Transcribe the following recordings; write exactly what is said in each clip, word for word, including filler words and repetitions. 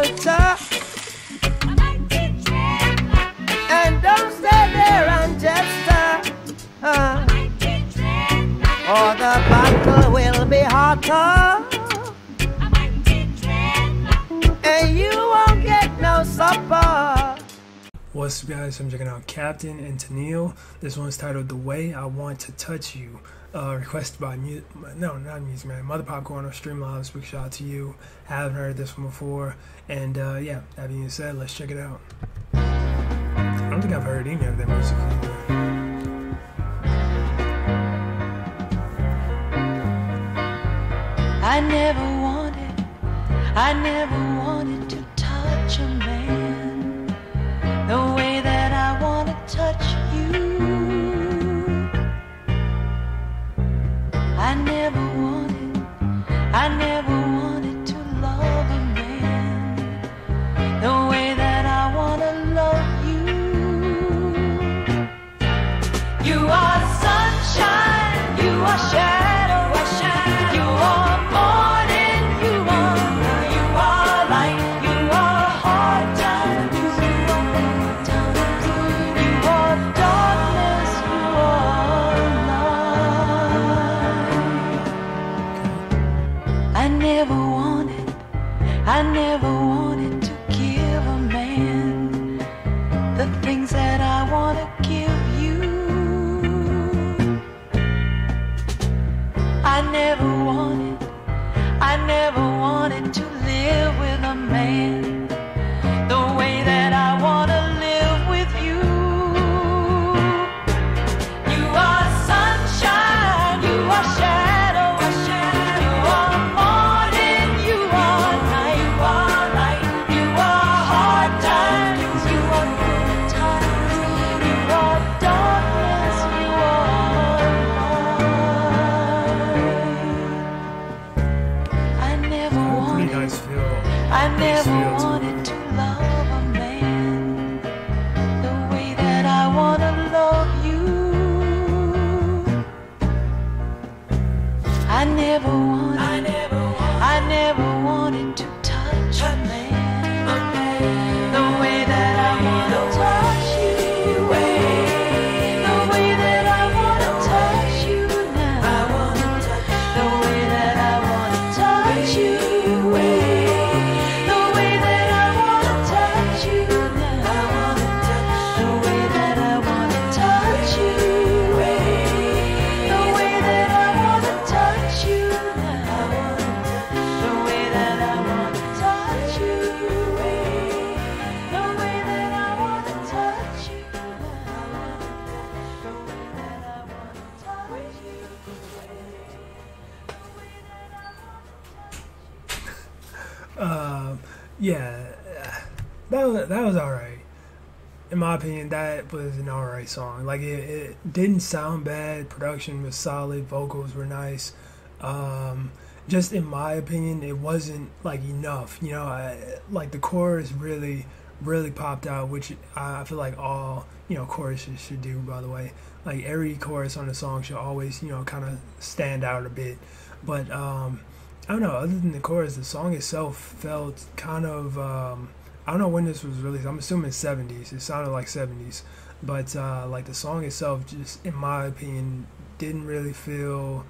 water. And don't stand there and just uh, uh, or the battle will be hotter. And you won't get no supper. What's up, guys? I'm checking out Captain and Tennille. This one's titled "The Way I Want To Touch You." Uh, requested by music, no, not music man, Mother Popcorn on Streamlabs. Big shout out to you. I haven't heard this one before, and uh, yeah, that being said, let's check it out. I don't think I've heard any of that music before. I never wanted, I never wanted to touch a man the way that I want to touch you. I never wanted, I never wanted to love a man the way that I want to love you. You are sunshine, you are shadow, you are morning, you are night, you are light, you are hard times, you are darkness, you are light. I never wanted, I never wanted to give a man the things that I want to give you. I never wanted, I never wanted to live with a man the way that I want to live with you. You are sunshine, you are shadow, you are morning, you are night, you are light, you are hard times, you are good times, you are darkness, you are I never wanted to love a man the way that I want to love you. I never wanted, I never, want, I never wanted to touch, touch a man okay. the way that I want to touch you. The way that I want to touch you now. I want to touch you. The way that I want to touch you. Way. Uh, yeah, that was, that was alright. In my opinion, that was an alright song. Like, it, it didn't sound bad. Production was solid. Vocals were nice. Um, just in my opinion, it wasn't, like, enough. You know, I, like, the chorus really, really popped out, which I feel like all, you know, choruses should do, by the way. Like, every chorus on the song should always, you know, kind of stand out a bit. But, um... I don't know, other than the chorus, the song itself felt kind of, um, I don't know when this was released, I'm assuming seventies, it sounded like seventies, but uh, like the song itself just, in my opinion, didn't really feel,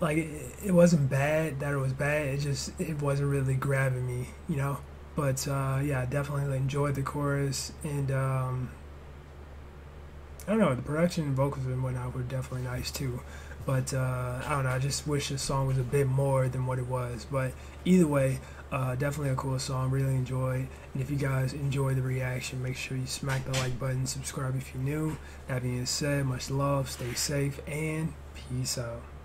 like it, it wasn't bad that it was bad, it just, it wasn't really grabbing me, you know, but uh, yeah, I definitely enjoyed the chorus, and um, I don't know, the production and vocals and whatnot were definitely nice too. But uh, I don't know, I just wish the song was a bit more than what it was. But either way, uh, definitely a cool song, really enjoyed. And if you guys enjoyed the reaction, make sure you smack the like button, subscribe if you're new. That being said, much love, stay safe, and peace out.